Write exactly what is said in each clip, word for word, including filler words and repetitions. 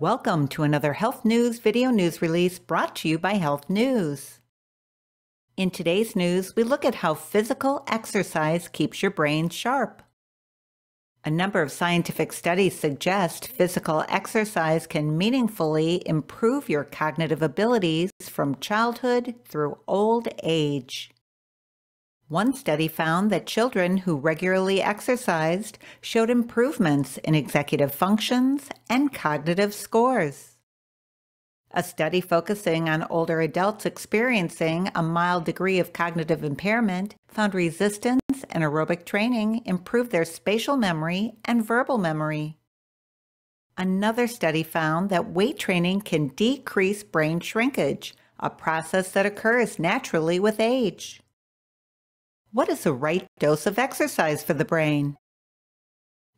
Welcome to another Health News video news release brought to you by Health News. In today's news, we look at how physical exercise keeps your brain sharp. A number of scientific studies suggest physical exercise can meaningfully improve your cognitive abilities from childhood through old age. One study found that children who regularly exercised showed improvements in executive functions and cognitive scores. A study focusing on older adults experiencing a mild degree of cognitive impairment found resistance and aerobic training improved their spatial memory and verbal memory. Another study found that weight training can decrease brain shrinkage, a process that occurs naturally with age. What is the right dose of exercise for the brain?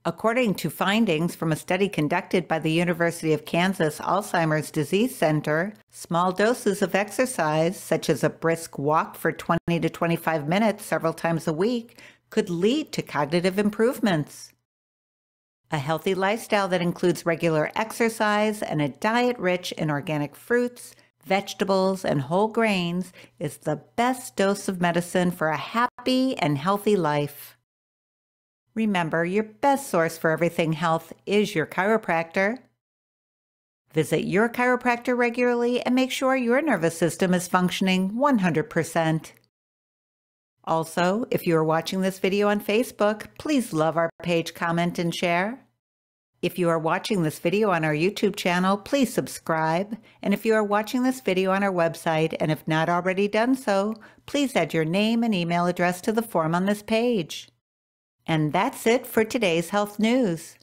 According to findings from a study conducted by the University of Kansas Alzheimer's Disease Center, small doses of exercise, such as a brisk walk for twenty to twenty-five minutes several times a week, could lead to cognitive improvements. A healthy lifestyle that includes regular exercise and a diet rich in organic fruits, vegetables, and whole grains is the best dose of medicine for a happy and healthy life. Remember, your best source for everything health is your chiropractor. Visit your chiropractor regularly and make sure your nervous system is functioning one hundred percent. Also, if you are watching this video on Facebook, please love our page, comment, and share. If you are watching this video on our YouTube channel, please subscribe. And if you are watching this video on our website and have not already done so, please add your name and email address to the form on this page. And that's it for today's health news.